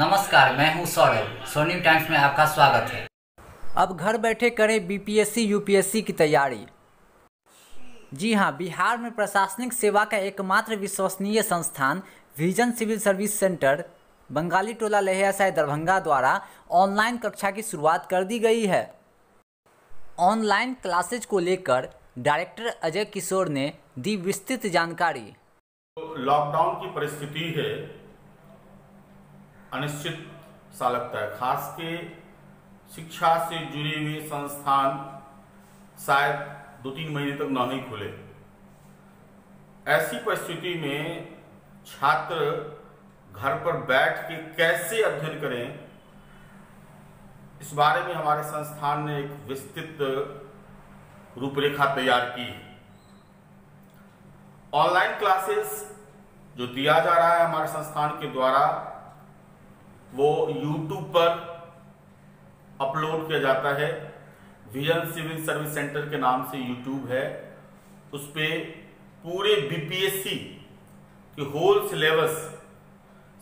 नमस्कार, मैं हूं सौरभ। स्वर्णिम टाइम्स में आपका स्वागत है। अब घर बैठे करें बीपीएससी यूपीएससी की तैयारी। जी हां, बिहार में प्रशासनिक सेवा का एकमात्र विश्वसनीय संस्थान vision civil service centre Bangali Tola Laheriasarai Darbhanga द्वारा ऑनलाइन कक्षा की शुरुआत कर दी गई है। ऑनलाइन क्लासेज को लेकर डायरेक्टर अजय किशोर ने दी विस्तृत जानकारी। लॉकडाउन की परिस्थिति है, अनिश्चित सा लगता है। खास के शिक्षा से जुड़े हुए संस्थान शायद 2-3 महीने तक ना ही खुले। ऐसी परिस्थिति में छात्र घर पर बैठ के कैसे अध्ययन करें, इस बारे में हमारे संस्थान ने एक विस्तृत रूपरेखा तैयार की। ऑनलाइन क्लासेस जो दिया जा रहा है हमारे संस्थान के द्वारा, वो YouTube पर अपलोड किया जाता है। विज़न सिविल सर्विस सेंटर के नाम से YouTube है। उस पर पूरे बीपीएससी के होल सिलेबस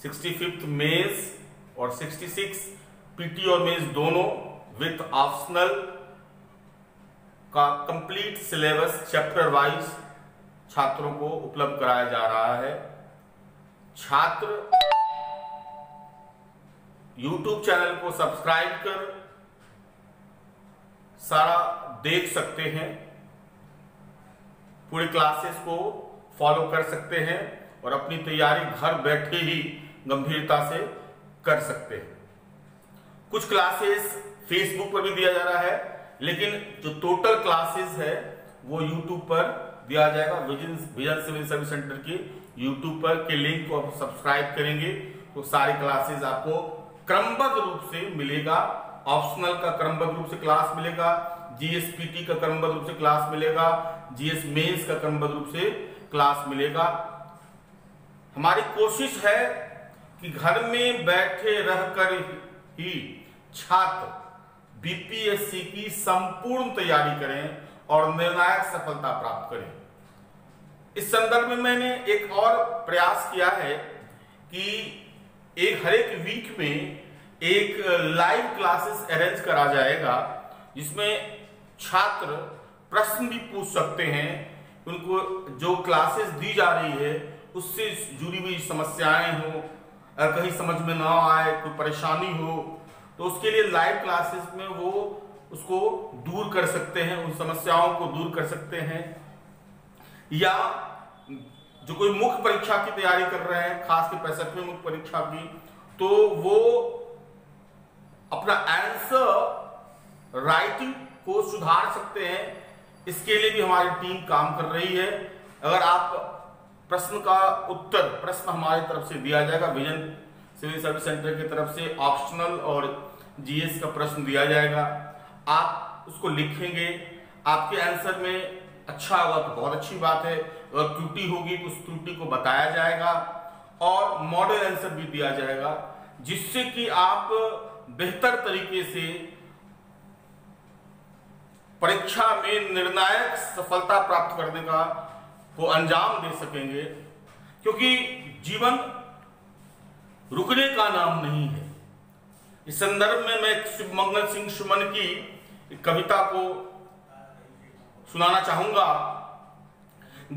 65 मेंस और 66 पीटी और मेंस दोनों विथ ऑप्शनल का कंप्लीट सिलेबस चैप्टर वाइज छात्रों को उपलब्ध कराया जा रहा है। छात्र YouTube चैनल को सब्सक्राइब कर सारा देख सकते हैं, पूरी क्लासेस को फॉलो कर सकते हैं और अपनी तैयारी घर बैठे ही गंभीरता से कर सकते हैं। कुछ क्लासेस फेसबुक पर भी दिया जा रहा है, लेकिन जो टोटल क्लासेस है वो YouTube पर दिया जाएगा। विज़न सिविल सर्विस सेंटर की YouTube पर के लिंक को आप सब्सक्राइब करेंगे तो सारी क्लासेस आपको क्रमबद्ध रूप से मिलेगा। ऑप्शनल का क्रमबद्ध रूप से क्लास मिलेगा, जीएसपीटी का क्रमबद्ध रूप से क्लास मिलेगा, जीएस मेंस का क्रमबद्ध रूप से क्लास मिलेगा। हमारी कोशिश है कि घर में बैठे रहकर ही छात्र बीपीएससी की संपूर्ण तैयारी करें और निर्णायक सफलता प्राप्त करें। इस संदर्भ में मैंने एक और प्रयास किया है कि हर एक वीक में एक लाइव क्लासेस अरेंज करा जाएगा, जिसमें छात्र प्रश्न भी पूछ सकते हैं। उनको जो क्लासेस दी जा रही है उससे जुड़ी हुई समस्याएं हो, अगर कहीं समझ में ना आए, कोई परेशानी हो, तो उसके लिए लाइव क्लासेस में वो उसको दूर कर सकते हैं, उन समस्याओं को दूर कर सकते हैं। या जो कोई मुख्य परीक्षा की तैयारी कर रहे हैं, खासकर 65वीं मुख्य परीक्षा की, तो वो अपना आंसर राइटिंग को सुधार सकते हैं। इसके लिए भी हमारी टीम काम कर रही है। अगर आप प्रश्न का उत्तर, प्रश्न हमारी तरफ से दिया जाएगा, विज़न सिविल सर्विस सेंटर की तरफ से ऑप्शनल और जीएस का प्रश्न दिया जाएगा। आप उसको लिखेंगे, आपके आंसर में अच्छा होगा तो बहुत अच्छी बात है, अगर त्रुटि होगी तो उस त्रुटि को बताया जाएगा और मॉडल आंसर भी दिया जाएगा, जिससे कि आप बेहतर तरीके से परीक्षा में निर्णायक सफलता प्राप्त करने का को अंजाम दे सकेंगे। क्योंकि जीवन रुकने का नाम नहीं है। इस संदर्भ में मैं शिवमंगल सिंह सुमन की एक कविता को सुनाना चाहूंगा।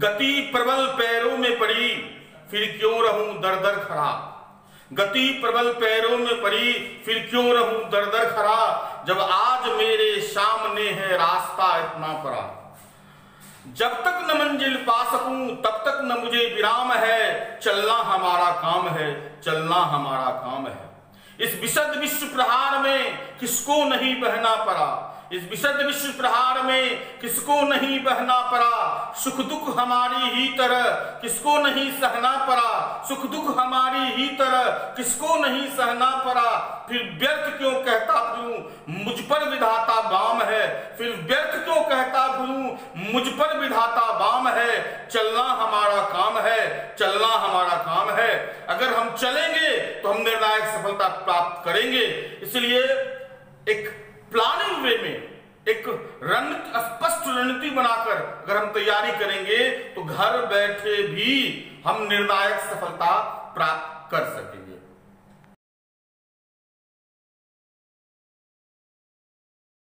गति प्रबल पैरों में पड़ी फिर क्यों रहूं दर दर खड़ा, गति प्रबल पैरों में पड़ी फिर क्यों रहूं दर दर खड़ा, जब आज मेरे सामने है रास्ता इतना पड़ा। जब तक न मंजिल पा सकूं तब तक न मुझे विराम है, चलना हमारा काम है, चलना हमारा काम है। इस विशद विश्व प्रहार में किसको नहीं बहना पड़ा, इस विशद विश्व प्रहार में किसको नहीं बहना पड़ा, सुख दुख हमारी ही तरह किसको नहीं सहना पड़ा, सुख दुख हमारी ही तरह किसको नहीं सहना पड़ा। फिर व्यर्थ क्यों कहता फिरूं मुझ पर विधाता बाम है, फिर व्यर्थ क्यों कहता फिरूं मुझ पर विधाता बाम है, चलना हमारा काम है, चलना हमारा काम है। अगर हम चलेंगे तो हम निर्णायक सफलता प्राप्त करेंगे। इसलिए एक प्लानिंग वे में, एक स्पष्ट रणनीति बनाकर अगर हम तैयारी करेंगे तो घर बैठे भी हम निर्णायक सफलता प्राप्त कर सकेंगे।